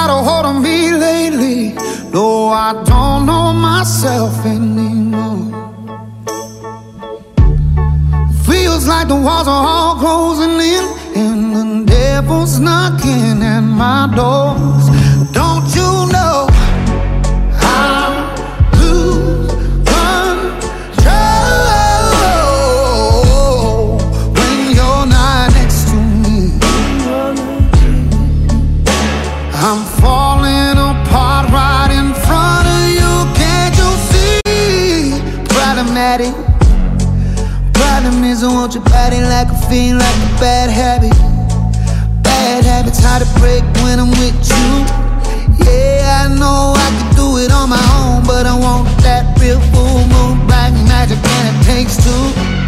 got a hold on me lately. No, I don't know myself anymore. Feels like the walls are all closing in, and the devil's knocking at my doors. Don't you know? Problem is, I want your body like a fiend, like a bad habit. Bad habits hard to break when I'm with you. Yeah, I know I could do it on my own, but I want that real full moon, black magic, and it takes two.